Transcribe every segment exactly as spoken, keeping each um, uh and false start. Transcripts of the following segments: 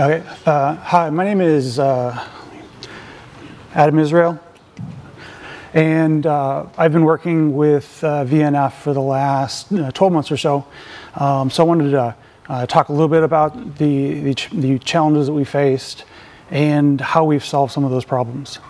Okay. Uh, hi, my name is uh, Adam Israel, and uh, I've been working with uh, V N F for the last uh, twelve months or so. Um, so I wanted to uh, talk a little bit about the, the, ch the challenges that we faced and how we've solved some of those problems.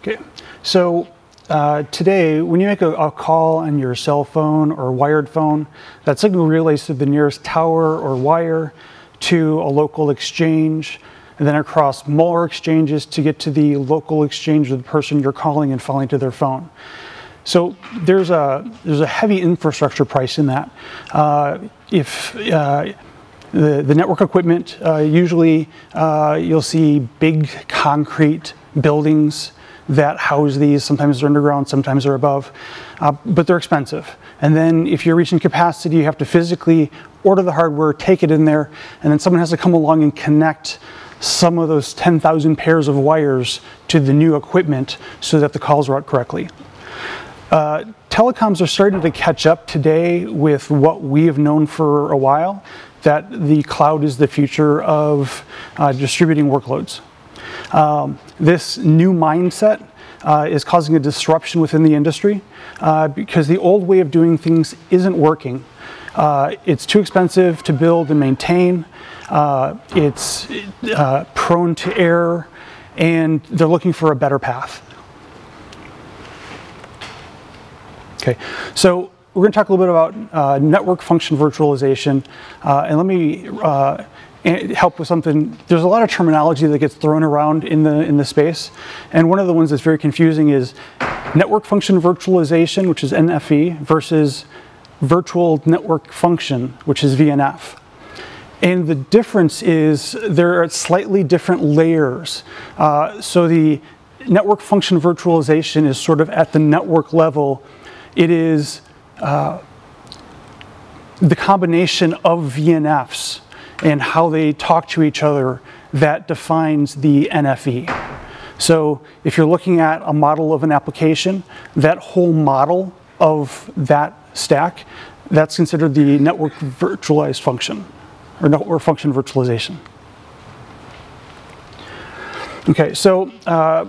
Okay, so uh, today, when you make a, a call on your cell phone or wired phone, that signal relays to the nearest tower or wire, to a local exchange, and then across more exchanges to get to the local exchange of the person you're calling and falling to their phone. So there's a there's a heavy infrastructure price in that. Uh, if uh, the the network equipment, uh, usually uh, you'll see big concrete buildings that house these. Sometimes they're underground, sometimes they're above, uh, but they're expensive. And then if you're reaching capacity, you have to physically order the hardware, take it in there, and then someone has to come along and connect some of those ten thousand pairs of wires to the new equipment so that the calls route correctly. Uh, telecoms are starting to catch up today with what we have known for a while, that the cloud is the future of uh, distributing workloads. Um, this new mindset uh, is causing a disruption within the industry uh, because the old way of doing things isn't working. Uh, it's too expensive to build and maintain. Uh, it's uh, prone to error, and they're looking for a better path. Okay, so we're going to talk a little bit about uh, network function virtualization, uh, and let me uh, help with something. There's a lot of terminology that gets thrown around in the in the space, and one of the ones that's very confusing is network function virtualization, which is N F E, versus virtual network function, which is V N F. And the difference is there are slightly different layers. Uh, so the network function virtualization is sort of at the network level. It is uh, the combination of V N Fs and how they talk to each other that defines the N F E. So if you're looking at a model of an application, that whole model of that stack, that's considered the network virtualized function, or network function virtualization. Okay, so uh,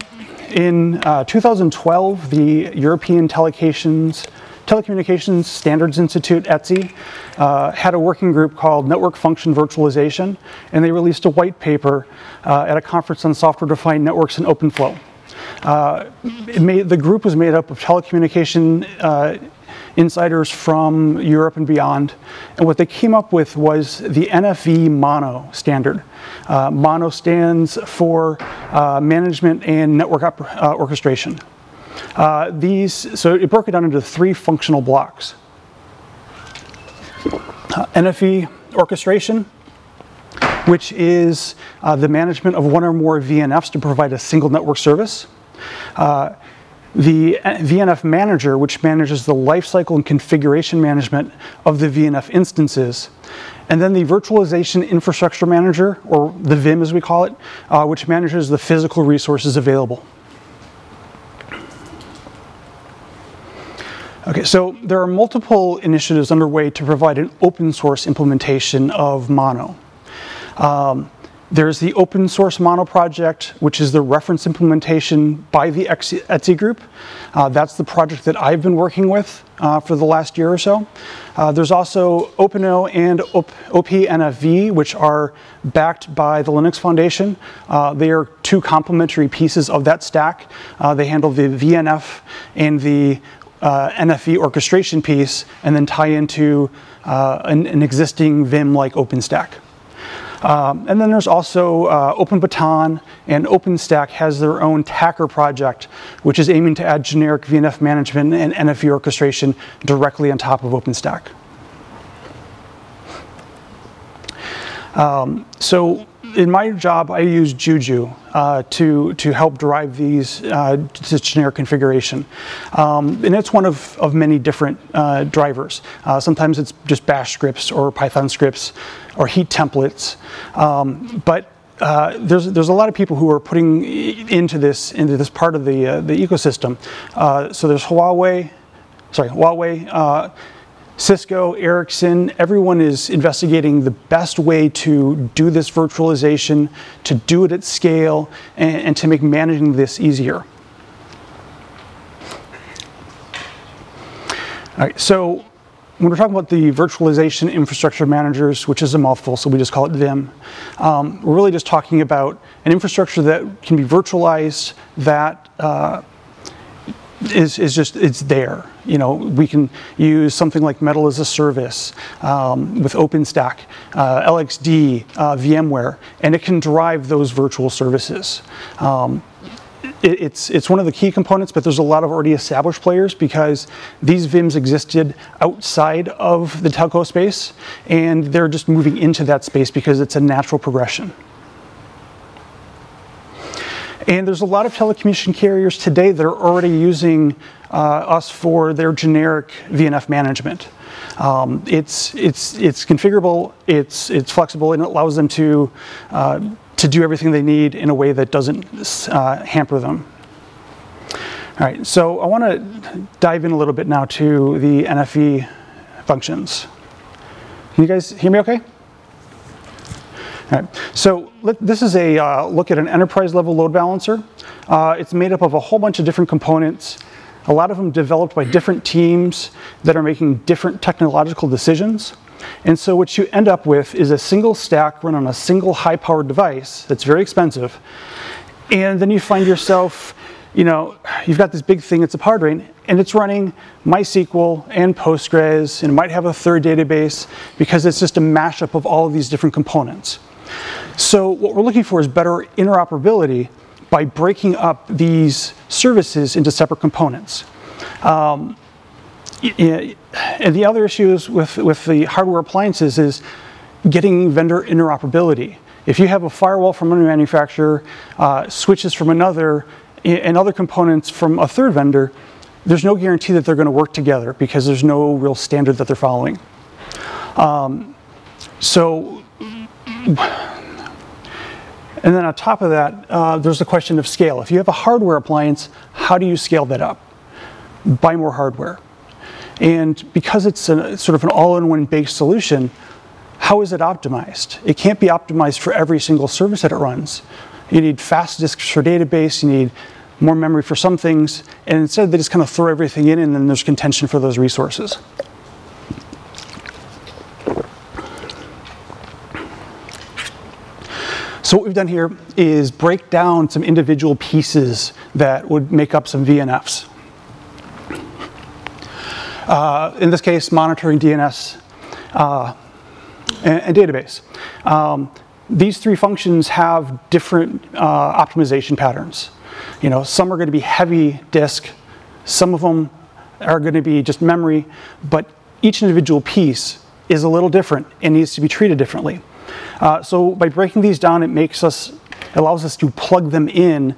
in uh, two thousand twelve, the European Telecations, Telecommunications Standards Institute, E T S I, uh, had a working group called Network Function Virtualization, and they released a white paper uh, at a conference on software-defined networks and open flow. Uh, it made, the group was made up of telecommunication uh, insiders from Europe and beyond, and what they came up with was the N F V MONO standard. Uh, MONO stands for uh, Management and Network op uh, Orchestration. Uh, these, so it broke it down into three functional blocks. Uh, N F E orchestration, which is uh, the management of one or more V N Fs to provide a single network service. Uh, the V N F manager, which manages the lifecycle and configuration management of the V N F instances. And then the virtualization infrastructure manager, or the V I M as we call it, uh, which manages the physical resources available. Okay, so there are multiple initiatives underway to provide an open source implementation of MANO. Um, there's the Open Source MANO project, which is the reference implementation by the E T S I group. Uh, that's the project that I've been working with uh, for the last year or so. Uh, there's also OPEN-O and O P N F V, which are backed by the Linux Foundation. Uh, they are two complementary pieces of that stack. Uh, they handle the V N F and the Uh, N F E orchestration piece, and then tie into uh, an, an existing V I M like OpenStack. Um, and then there's also uh, OpenBaton, and OpenStack has their own Tacker project, which is aiming to add generic V N F management and N F E orchestration directly on top of OpenStack. Um, so in my job, I use Juju uh, to, to help derive these uh, to generic configuration. Um, and it's one of, of many different uh, drivers. Uh, sometimes it's just bash scripts or Python scripts or heat templates. Um, but uh, there's, there's a lot of people who are putting into this, into this part of the, uh, the ecosystem. Uh, so there's Huawei, sorry, Huawei, uh, Cisco, Ericsson, everyone is investigating the best way to do this virtualization, to do it at scale, and, and to make managing this easier. All right, so when we're talking about the virtualization infrastructure managers, which is a mouthful, so we just call it V I M, um, we're really just talking about an infrastructure that can be virtualized, that uh, is, is just, it's there. You know, we can use something like Metal as a Service um, with OpenStack, uh, L X D, uh, VMware, and it can drive those virtual services. Um, It's, it's one of the key components, but there's a lot of already established players because these V I Ms existed outside of the telco space, and they're just moving into that space because it's a natural progression. And there's a lot of telecommunication carriers today that are already using uh, us for their generic V N F management. Um, it's, it's, it's configurable, it's, it's flexible, and it allows them to uh, to do everything they need in a way that doesn't uh, hamper them. All right, so I want to dive in a little bit now to the N F E functions. Can you guys hear me okay? All right, so let, this is a uh, look at an enterprise level load balancer. Uh, it's made up of a whole bunch of different components, a lot of them developed by different teams that are making different technological decisions. And so what you end up with is a single stack run on a single high-powered device that's very expensive, and then you find yourself, you know, you've got this big thing, it's a power drain, and it's running MySQL and Postgres, and it might have a third database because it's just a mashup of all of these different components. So what we're looking for is better interoperability by breaking up these services into separate components. Um, And the other issues with, with the hardware appliances is getting vendor interoperability. If you have a firewall from one manufacturer, uh, switches from another, and other components from a third vendor, there's no guarantee that they're going to work together because there's no real standard that they're following. Um, so, and then on top of that, uh, there's the question of scale. If you have a hardware appliance, how do you scale that up? Buy more hardware. And because it's a, sort of an all-in-one based solution, how is it optimized? It can't be optimized for every single service that it runs. You need fast disks for database, you need more memory for some things, and instead they just kind of throw everything in and then there's contention for those resources. So what we've done here is break down some individual pieces that would make up some V N Fs. Uh, in this case, monitoring, D N S, uh, and, and database. Um, these three functions have different uh, optimization patterns. You know, some are going to be heavy disk, some of them are going to be just memory, but each individual piece is a little different and needs to be treated differently. Uh, so by breaking these down, it makes us, allows us to plug them in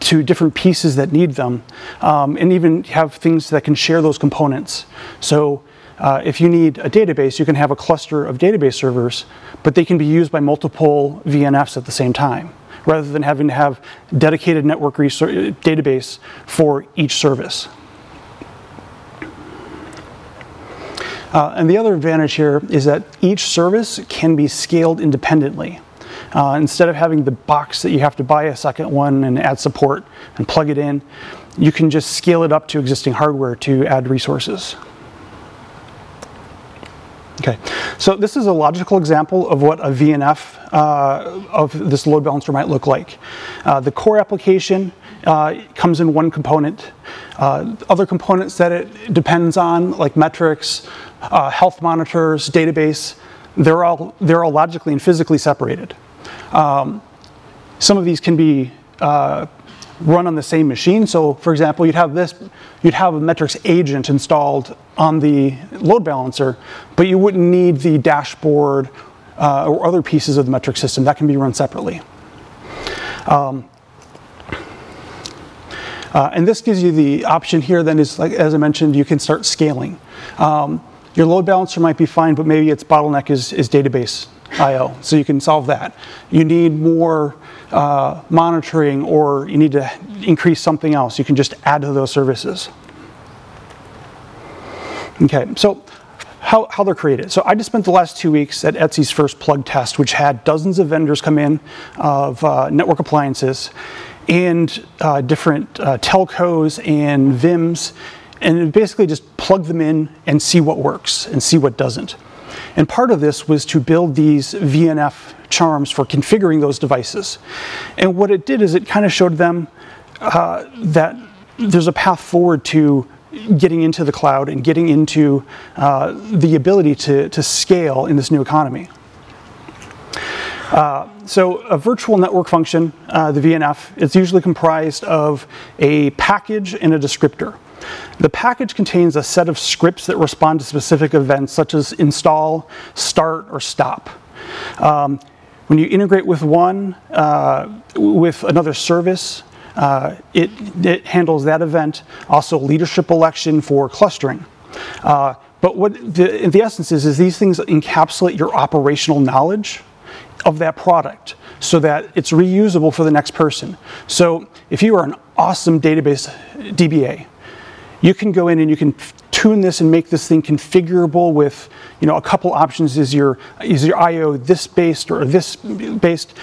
to different pieces that need them, um, and even have things that can share those components. So uh, if you need a database, you can have a cluster of database servers, but they can be used by multiple V N Fs at the same time, rather than having to have dedicated network database for each service. Uh, and the other advantage here is that each service can be scaled independently. Uh, instead of having the box that you have to buy a second one and add support and plug it in, you can just scale it up to existing hardware to add resources. Okay, so this is a logical example of what a V N F uh, of this load balancer might look like. Uh, the core application uh, comes in one component. Uh, other components that it depends on, like metrics, uh, health monitors, database, they're all, they're all logically and physically separated. Um, some of these can be uh, run on the same machine. So for example, you'd have this, you'd have a metrics agent installed on the load balancer, but you wouldn't need the dashboard uh, or other pieces of the metric system. That can be run separately. Um, uh, and this gives you the option here then is, like, as I mentioned, you can start scaling. Um, your load balancer might be fine, but maybe its bottleneck is, is database I O, so you can solve that. You need more uh, monitoring, or you need to increase something else. You can just add to those services. Okay, so how, how they're created. So I just spent the last two weeks at E T S I's first plug test, which had dozens of vendors come in of uh, network appliances and uh, different uh, telcos and V I Ms, and basically just plug them in and see what works and see what doesn't. And part of this was to build these V N F charms for configuring those devices. And what it did is it kind of showed them uh, that there's a path forward to getting into the cloud and getting into uh, the ability to, to scale in this new economy. Uh, so a virtual network function, uh, the V N F, it's usually comprised of a package and a descriptor. The package contains a set of scripts that respond to specific events such as install, start, or stop. Um, when you integrate with one, uh, with another service, uh, it, it handles that event, also leadership election for clustering. Uh, but what the, the essence is, is these things encapsulate your operational knowledge of that product so that it's reusable for the next person. So if you are an awesome database D B A, you can go in and you can tune this and make this thing configurable with, you know, a couple options. Is your, is your I O this based or this based?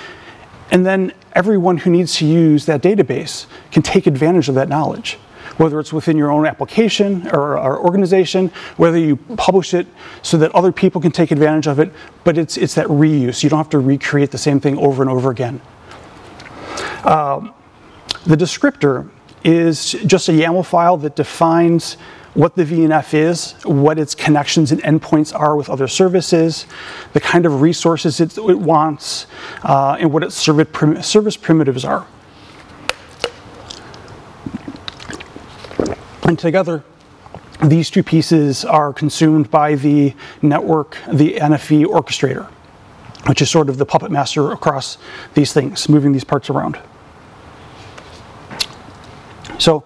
And then everyone who needs to use that database can take advantage of that knowledge, whether it's within your own application or, or organization, whether you publish it so that other people can take advantage of it. But it's, it's that reuse. You don't have to recreate the same thing over and over again. Um, the descriptor is just a YAML file that defines what the V N F is, what its connections and endpoints are with other services, the kind of resources it, it wants, uh, and what its service, prim service primitives are. And together, these two pieces are consumed by the network, the N F E orchestrator, which is sort of the puppet master across these things, moving these parts around. So,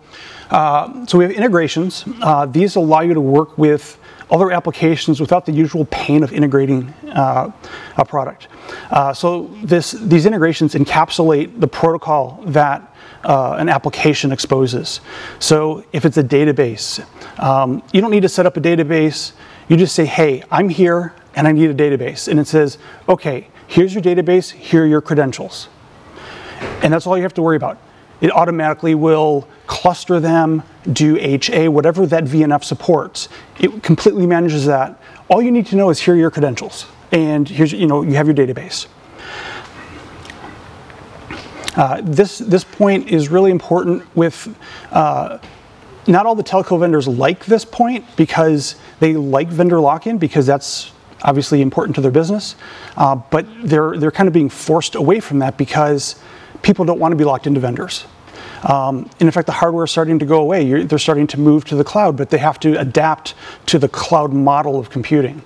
uh, so we have integrations. Uh, these allow you to work with other applications without the usual pain of integrating uh, a product. Uh, so this, these integrations encapsulate the protocol that uh, an application exposes. So if it's a database, um, you don't need to set up a database. You just say, hey, I'm here and I need a database. And it says, okay, here's your database, here are your credentials. And that's all you have to worry about. It automatically will cluster them, do H A, whatever that V N F supports. It completely manages that. All you need to know is here are your credentials, and here's, you know, you have your database. Uh, this, this point is really important with, uh, not all the telco vendors like this point because they like vendor lock-in, because that's obviously important to their business, uh, but they're, they're kind of being forced away from that because people don't want to be locked into vendors. Um, and in fact, the hardware is starting to go away. You're, they're starting to move to the cloud, but they have to adapt to the cloud model of computing.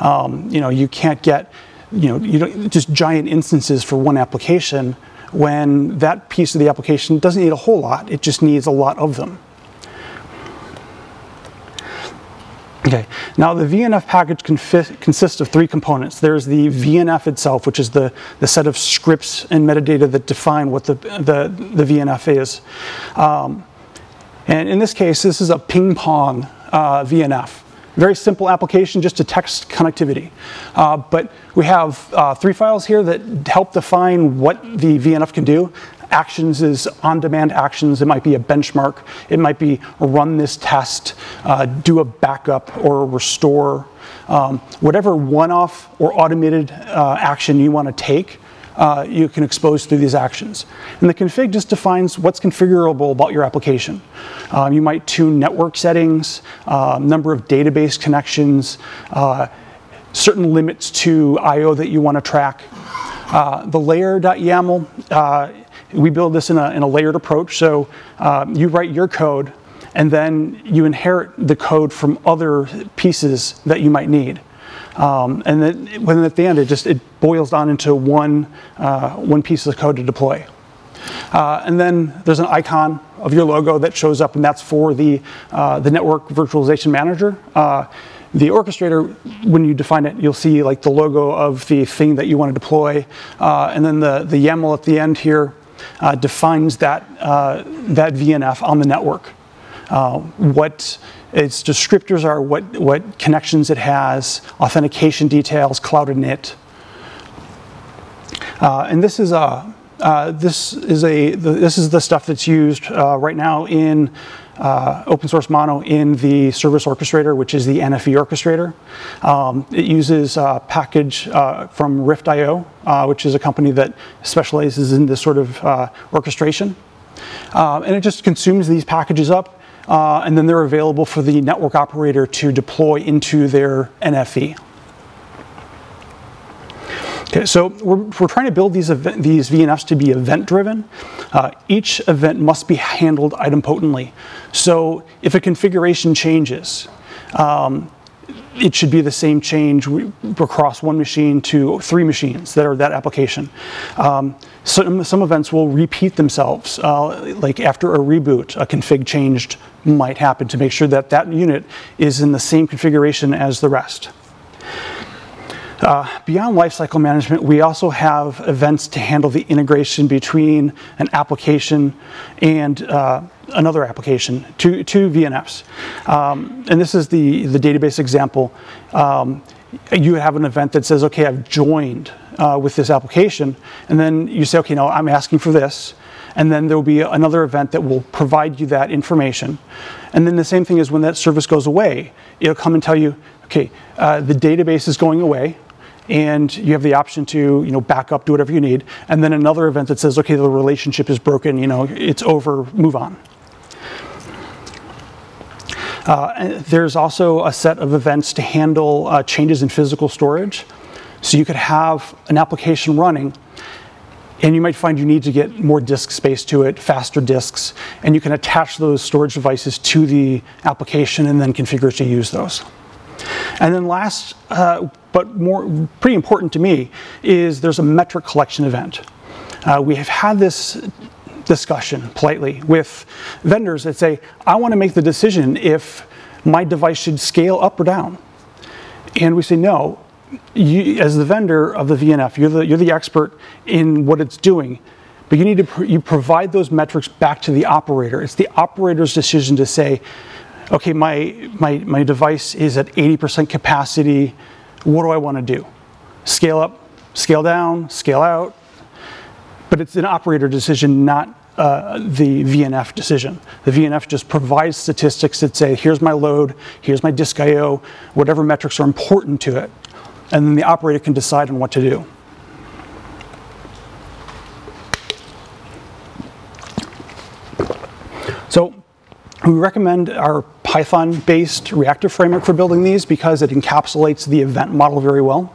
Um, you know, you can't get, you know, you don't, just giant instances for one application when that piece of the application doesn't need a whole lot. It just needs a lot of them. Okay, now the V N F package consists of three components. There's the V N F itself, which is the, the set of scripts and metadata that define what the, the, the V N F is. Um, and in this case, this is a ping pong uh, V N F. Very simple application, just to text connectivity. Uh, but we have uh, three files here that help define what the V N F can do. Actions is on-demand actions. It might be a benchmark. It might be run this test, uh, do a backup or a restore. Um, whatever one-off or automated uh, action you want to take, uh, you can expose through these actions. And the config just defines what's configurable about your application. Um, you might tune network settings, uh, number of database connections, uh, certain limits to I O that you want to track. Uh, the layer.yaml, uh, we build this in a, in a layered approach, so uh, you write your code and then you inherit the code from other pieces that you might need. Um, and then when at the end, it just it boils down into one, uh, one piece of code to deploy. Uh, and then there's an icon of your logo that shows up, and that's for the, uh, the network virtualization manager. Uh, The orchestrator, when you define it, you'll see like the logo of the thing that you want to deploy, uh, and then the, the YAML at the end here uh, defines that, uh, that V N F on the network. Uh, what Its descriptors are what, what connections it has, authentication details, cloud init. Uh, and this is a uh, this is a the, this is the stuff that's used uh, right now in uh, Open Source MANO in the service orchestrator, which is the N F E orchestrator. Um, it uses a package uh, from Rift I O, uh, which is a company that specializes in this sort of uh, orchestration, uh, and it just consumes these packages up. Uh, and then they're available for the network operator to deploy into their N F E. Okay, so we're, we're trying to build these, event, these V N Fs to be event-driven. Uh, each event must be handled idempotently. So if a configuration changes, um, it should be the same change across one machine to three machines that are that application. Um, some, some events will repeat themselves, uh, like after a reboot, a config change might happen to make sure that that unit is in the same configuration as the rest. Uh, beyond lifecycle management, we also have events to handle the integration between an application and uh, another application, two, two V N Fs. Um, and this is the, the database example. Um, you have an event that says, okay, I've joined uh, with this application. And then you say, okay, no, I'm asking for this. And then there will be another event that will provide you that information. And then the same thing is when that service goes away, it'll come and tell you, okay, uh, the database is going away. And you have the option to, you know, back up, do whatever you need. And then another event that says, okay, the relationship is broken, you know, it's over, move on. Uh, there's also a set of events to handle uh, changes in physical storage. So you could have an application running, and you might find you need to get more disk space to it, faster disks, and you can attach those storage devices to the application and then configure to use those. And then last, uh, but more pretty important to me, is there's a metric collection event. Uh, we have had this discussion politely with vendors that say, I want to make the decision if my device should scale up or down. And we say, no, you, as the vendor of the V N F, you're the, you're the expert in what it's doing. But you need to pr you provide those metrics back to the operator. It's the operator's decision to say, okay, my, my, my device is at eighty percent capacity. What do I want to do? Scale up, scale down, scale out. But it's an operator decision, not uh, the V N F decision. The V N F just provides statistics that say, here's my load, here's my disk I O, whatever metrics are important to it. And then the operator can decide on what to do. So we recommend our Python-based reactor framework for building these because it encapsulates the event model very well.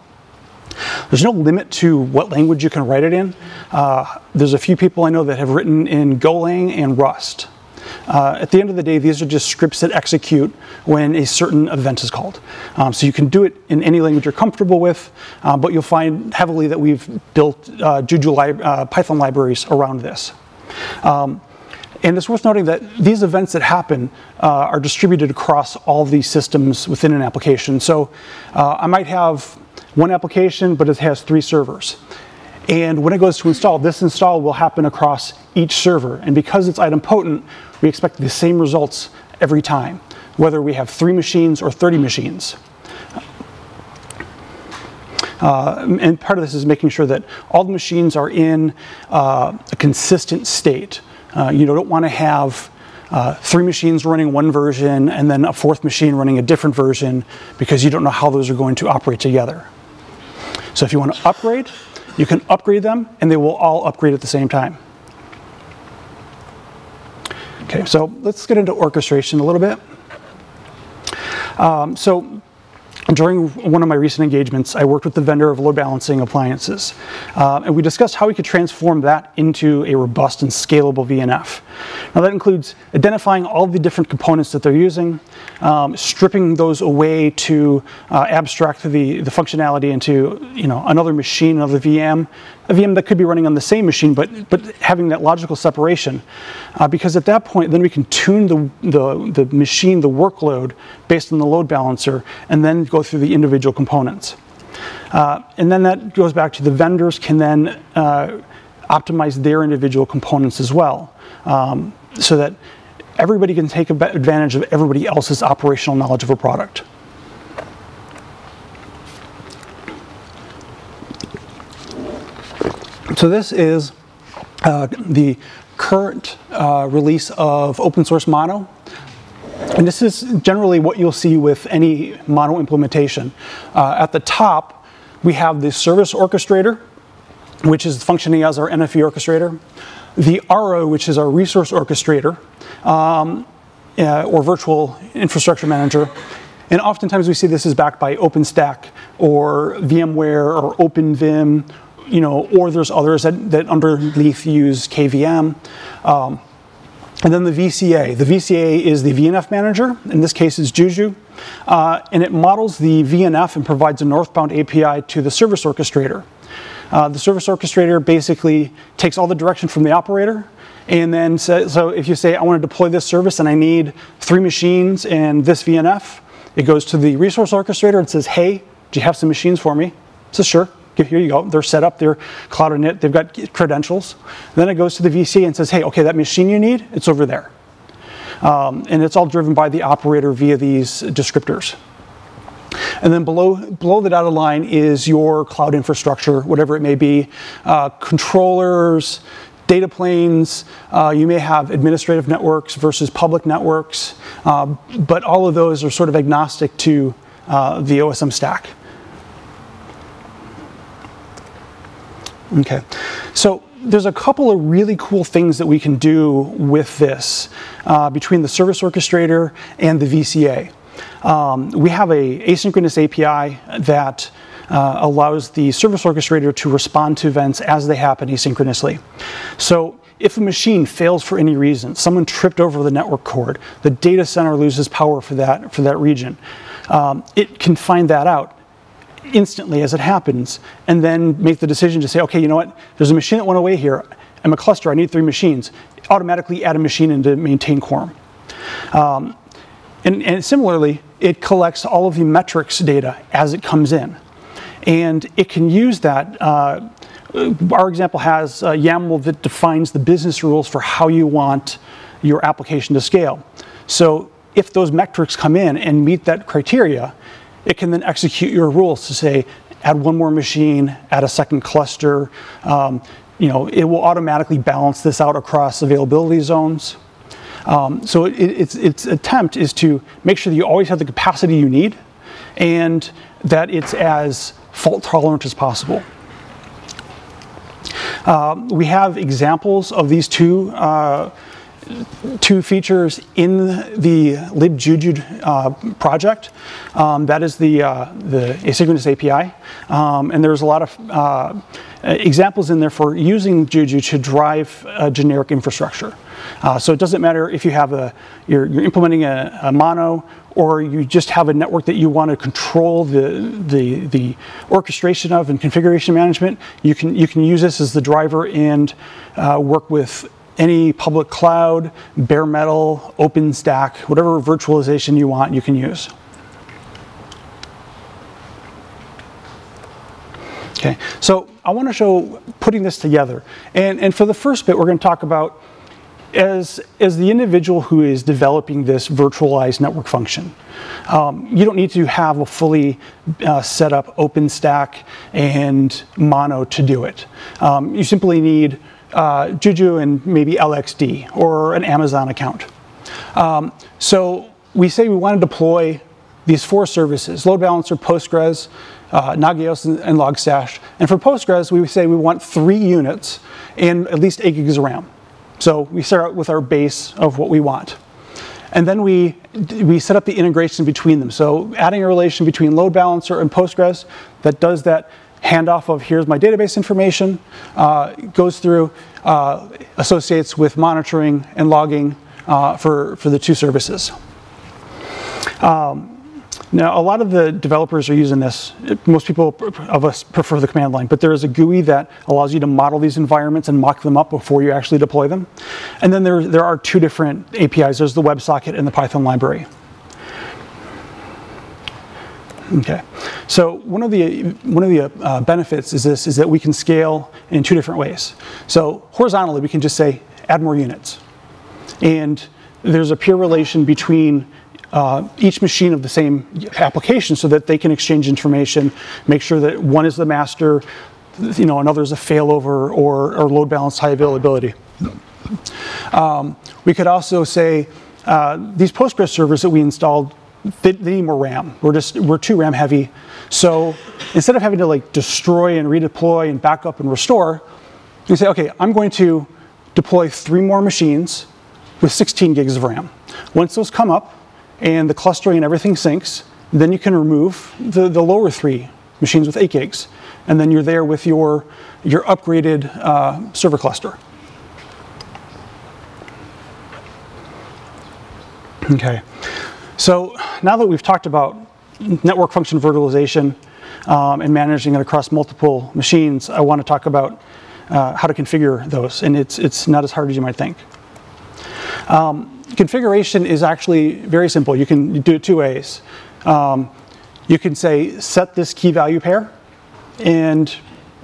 There's no limit to what language you can write it in. Uh, there's a few people I know that have written in Golang and Rust. Uh, at the end of the day, these are just scripts that execute when a certain event is called. Um, so you can do it in any language you're comfortable with, uh, but you'll find heavily that we've built uh, Juju li uh, Python libraries around this. Um, And it's worth noting that these events that happen uh, are distributed across all the systems within an application. So uh, I might have one application, but it has three servers. And when it goes to install, this install will happen across each server. And because it's idempotent, we expect the same results every time, whether we have three machines or thirty machines. Uh, and part of this is making sure that all the machines are in uh, a consistent state. Uh, you don't want to have uh, three machines running one version and then a fourth machine running a different version because you don't know how those are going to operate together. So if you want to upgrade, you can upgrade them and they will all upgrade at the same time. Okay, so let's get into orchestration a little bit. Um, so during one of my recent engagements, I worked with the vendor of load balancing appliances, uh, and we discussed how we could transform that into a robust and scalable V N F. Now that includes identifying all the different components that they're using, um, stripping those away to uh, abstract the, the functionality into, you know, another machine, another V M, a V M that could be running on the same machine, but, but having that logical separation. Uh, because at that point, then we can tune the, the, the machine, the workload, based on the load balancer, and then go through the individual components. Uh, and then that goes back to the vendors can then uh, optimize their individual components as well, um, so that everybody can take advantage of everybody else's operational knowledge of a product. So this is uh, the current uh, release of Open Source MANO. And this is generally what you'll see with any MANO implementation. Uh, at the top, we have the service orchestrator, which is functioning as our N F E orchestrator. The R O, which is our resource orchestrator, um, uh, or virtual infrastructure manager. And oftentimes we see this is backed by OpenStack or VMware or OpenVim, you know, or there's others that, that underneath use K V M. Um, and then the V C A. The V C A is the V N F manager. In this case, it's Juju. Uh, and it models the V N F and provides a northbound A P I to the service orchestrator. Uh, the service orchestrator basically takes all the direction from the operator, and then so, so if you say I want to deploy this service and I need three machines and this V N F, it goes to the resource orchestrator and says, hey, do you have some machines for me? So sure, here you go. They're set up, they're cloud init, they've got credentials. Then it goes to the V C A and says, hey, okay, that machine you need, it's over there. Um, and it's all driven by the operator via these descriptors. And then below, below the dotted line is your cloud infrastructure, whatever it may be, uh, controllers, data planes. Uh, you may have administrative networks versus public networks, uh, but all of those are sort of agnostic to uh, the O S M stack. Okay, so there's a couple of really cool things that we can do with this uh, between the service orchestrator and the V C A. Um, we have a asynchronous A P I that uh, allows the service orchestrator to respond to events as they happen asynchronously. So if a machine fails for any reason, someone tripped over the network cord, the data center loses power for that, for that region, um, it can find that out instantly as it happens and then make the decision to say, okay, you know what, there's a machine that went away here, I'm a cluster, I need three machines. Automatically add a machine in to maintain quorum. Um, And, and similarly, it collects all of the metrics data as it comes in. And it can use that. Uh, our example has a YAML that defines the business rules for how you want your application to scale. So if those metrics come in and meet that criteria, it can then execute your rules to say, add one more machine, add a second cluster. Um, you know, it will automatically balance this out across availability zones. Um, so it, it's, its attempt is to make sure that you always have the capacity you need and that it's as fault tolerant as possible. Um, we have examples of these two, uh, two features in the libjuju uh, project. Um, that is the, uh, the asynchronous A P I. Um, and there's a lot of uh, examples in there for using Juju to drive a generic infrastructure. Uh, so it doesn't matter if you have a, you're, you're implementing a, a mono or you just have a network that you want to control the, the, the orchestration of and configuration management, you can, you can use this as the driver and uh, work with any public cloud, bare metal, OpenStack, whatever virtualization you want, you can use. Okay, so I want to show putting this together. And, and for the first bit, we're going to talk about As, as the individual who is developing this virtualized network function. Um, you don't need to have a fully uh, set up OpenStack and MANO to do it. Um, you simply need uh, Juju and maybe L X D or an Amazon account. Um, so we say we want to deploy these four services, load balancer, Postgres, Uh, Nagios and, and Logstash. And for Postgres, we say we want three units and at least eight gigs of RAM. So we start out with our base of what we want. And then we, we set up the integration between them. So adding a relation between load balancer and Postgres that does that handoff of here's my database information, uh, goes through, uh, associates with monitoring and logging uh, for, for the two services. Um, Now, a lot of the developers are using this. Most people of us prefer the command line, but there is a G U I that allows you to model these environments and mock them up before you actually deploy them. And then there, there are two different A P Is. There's the WebSocket and the Python library. Okay, so one of the, one of the uh, benefits is this, is that we can scale in two different ways. So horizontally, we can just say, add more units. And there's a peer relation between Uh, each machine of the same application so that they can exchange information, make sure that one is the master, you know, another is a failover or, or load balance high availability. Um, we could also say uh, these Postgres servers that we installed, they, they need more RAM. We're just, we're too RAM heavy. So instead of having to like destroy and redeploy and backup and restore, you say, okay, I'm going to deploy three more machines with sixteen gigs of RAM. Once those come up, and the clustering and everything syncs, then you can remove the, the lower three machines with eight gigs. And then you're there with your, your upgraded uh, server cluster. Okay, so now that we've talked about network function virtualization um, and managing it across multiple machines, I want to talk about uh, how to configure those. And it's, it's not as hard as you might think. Um, Configuration is actually very simple. You can do it two ways. Um, you can say, set this key value pair, and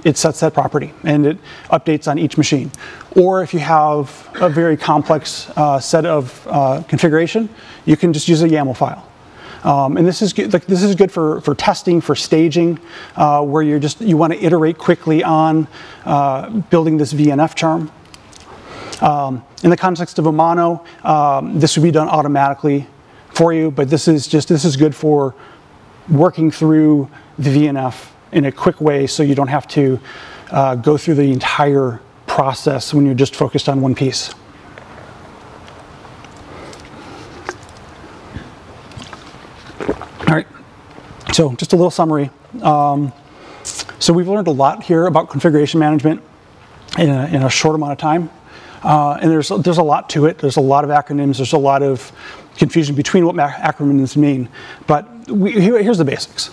it sets that property, and it updates on each machine. Or if you have a very complex uh, set of uh, configuration, you can just use a YAML file. Um, and this is good, like, this is good for, for testing, for staging, uh, where you're just, you want to iterate quickly on uh, building this V N F charm. Um, in the context of a MONO, um, this would be done automatically for you, but this is just, this is good for working through the V N F in a quick way so you don't have to uh, go through the entire process when you're just focused on one piece. All right, so just a little summary. Um, so we've learned a lot here about configuration management in a, in a short amount of time. Uh, and there's, there's a lot to it. There's a lot of acronyms. There's a lot of confusion between what acronyms mean. But we, here, here's the basics.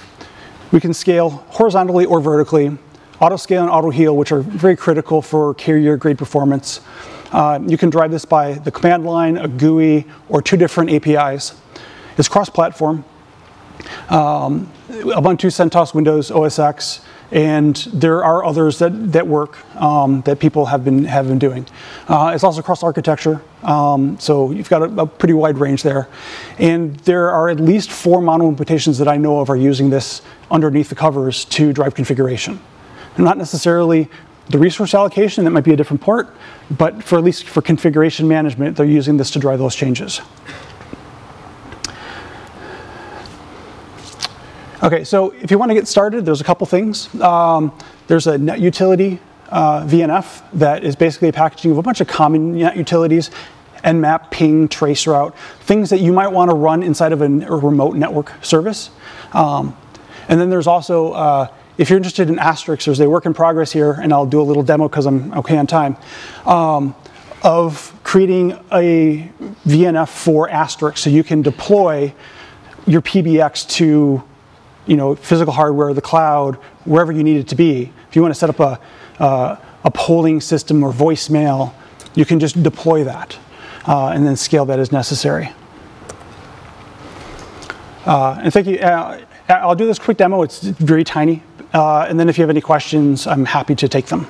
We can scale horizontally or vertically. Auto-scale and auto-heal, which are very critical for carrier-grade performance. Uh, you can drive this by the command line, a G U I, or two different A P Is. It's cross-platform. Um, Ubuntu, CentOS, Windows, O S X. And there are others that, that work, um, that people have been, have been doing. Uh, it's also cross-architecture, um, so you've got a, a pretty wide range there. And there are at least four MANO implementations that I know of are using this underneath the covers to drive configuration. And not necessarily the resource allocation, that might be a different part, but for at least for configuration management, they're using this to drive those changes. Okay, so if you want to get started, there's a couple things. Um, there's a net utility uh, V N F that is basically a packaging of a bunch of common net utilities, Nmap, ping, traceroute, things that you might want to run inside of a, a remote network service. Um, and then there's also, uh, if you're interested in Asterisk, there's a work in progress here, and I'll do a little demo because I'm okay on time, um, of creating a V N F for Asterisk so you can deploy your P B X to, you know, physical hardware, the cloud, wherever you need it to be. If you want to set up a, uh, a polling system or voicemail, you can just deploy that uh, and then scale that as necessary. Uh, and thank you. Uh, I'll do this quick demo. It's very tiny. Uh, and then if you have any questions, I'm happy to take them.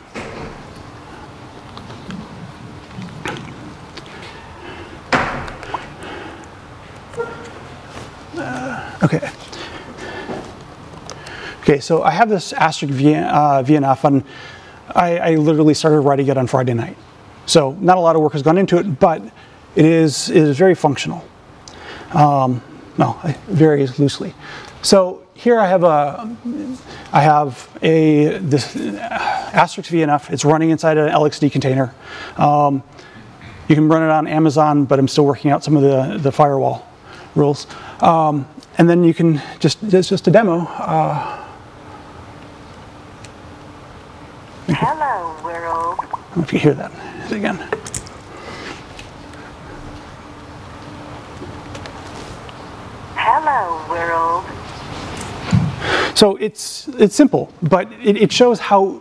Uh, okay. Okay, so I have this Asterisk V N F, and I, I literally started writing it on Friday night. So not a lot of work has gone into it, but it is, it is very functional. Um, no, very loosely. So here I have a, I have a this Asterisk V N F. It's running inside an L X D container. Um, you can run it on Amazon, but I'm still working out some of the, the firewall rules. Um, and then you can just, it's just a demo. Uh, Hello, world. I don't know if you hear that again. Hello, world. So it's it's simple, but it, it shows how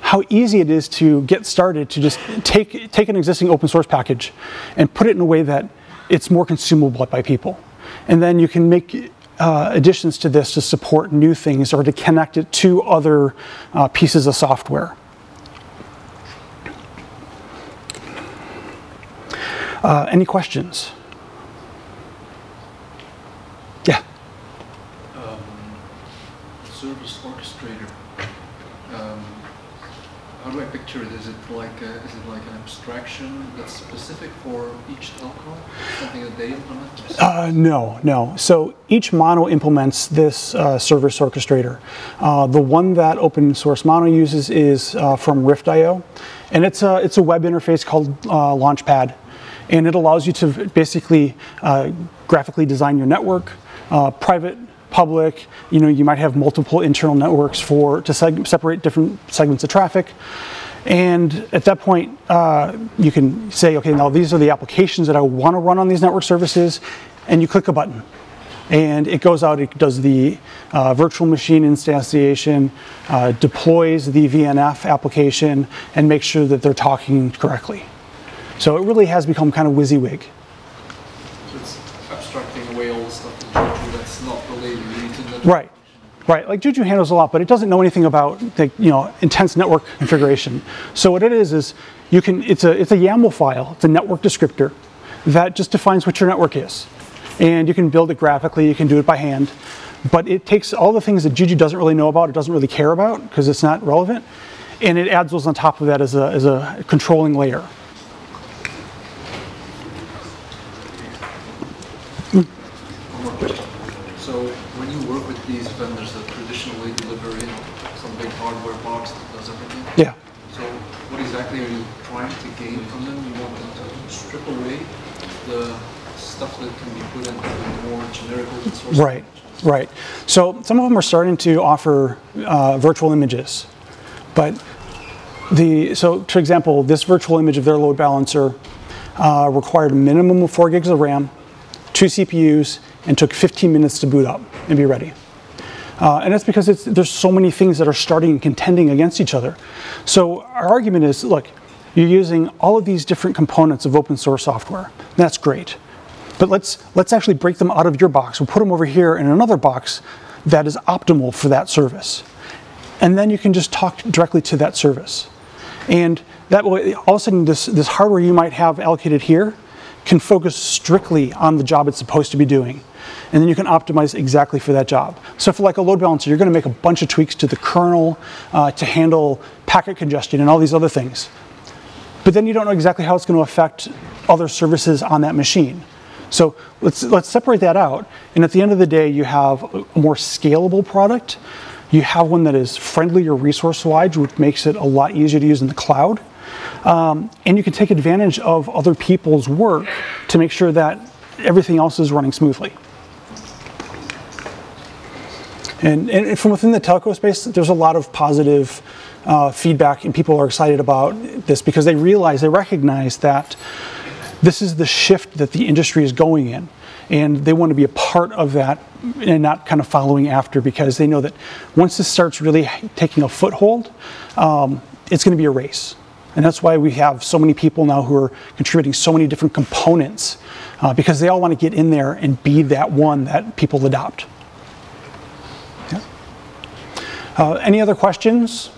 how easy it is to get started, to just take take an existing open source package and put it in a way that it's more consumable by people, and then you can make Uh, additions to this to support new things or to connect it to other uh, pieces of software. Uh, any questions? service orchestrator? Um, how do I picture it? Is it like a, is it like an abstraction that's specific for each telco? Something that they implement? Uh, no, no. So each MANO implements this uh, service orchestrator. Uh, the one that Open Source MANO uses is uh, from Rift I O, and it's a it's a web interface called uh, Launchpad, and it allows you to basically uh, graphically design your network, uh, private, public. You know, you might have multiple internal networks for to separate different segments of traffic. And at that point, uh, you can say, okay, now these are the applications that I want to run on these network services, and you click a button. And it goes out, it does the uh, virtual machine instantiation, uh, deploys the V N F application, and makes sure that they're talking correctly. So it really has become kind of WYSIWYG. So it's abstracting away all the stuff in Juju that's not related to the network. Right, right. Like Juju handles a lot, but it doesn't know anything about the, you know, intense network configuration. So what it is is you can it's a it's a YAML file, it's a network descriptor that just defines what your network is, and you can build it graphically, you can do it by hand, but it takes all the things that Juju doesn't really know about, it doesn't really care about because it's not relevant, and it adds those on top of that as a as a controlling layer. Yeah. So what exactly are you trying to gain from them? You want them to strip away the stuff that can be put into the more generic open source. Right, right. So some of them are starting to offer uh, virtual images. But the, so for example, this virtual image of their load balancer uh, required a minimum of four gigs of RAM, two C P Us, and took fifteen minutes to boot up and be ready. Uh, and that's because it's, there's so many things that are starting and contending against each other. So our argument is, look, you're using all of these different components of open source software. That's great. But let's, let's actually break them out of your box. We'll put them over here in another box that is optimal for that service. And then you can just talk directly to that service. And that way, all of a sudden, this, this hardware you might have allocated here can focus strictly on the job it's supposed to be doing. And then you can optimize exactly for that job. So for like a load balancer, you're going to make a bunch of tweaks to the kernel uh, to handle packet congestion and all these other things. But then you don't know exactly how it's going to affect other services on that machine. So let's, let's separate that out. And at the end of the day, you have a more scalable product. You have one that is friendlier resource-wise, which makes it a lot easier to use in the cloud. Um, and you can take advantage of other people's work to make sure that everything else is running smoothly. And, and from within the telco space, there's a lot of positive uh, feedback, and people are excited about this because they realize, they recognize that this is the shift that the industry is going in, and they want to be a part of that and not kind of following after, because they know that once this starts really taking a foothold, um, it's going to be a race. And that's why we have so many people now who are contributing so many different components, uh, because they all want to get in there and be that one that people adopt. Yeah. Uh, any other questions?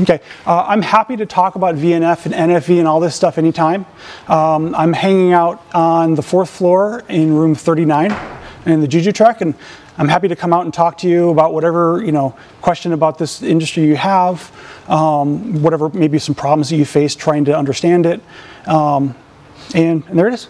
Okay, uh, I'm happy to talk about V N F and N F V and all this stuff anytime. Um, I'm hanging out on the fourth floor in room thirty-nine in the Juju track, and I'm happy to come out and talk to you about whatever, you know, question about this industry you have, um, whatever maybe some problems that you face trying to understand it, um, and, and there it is.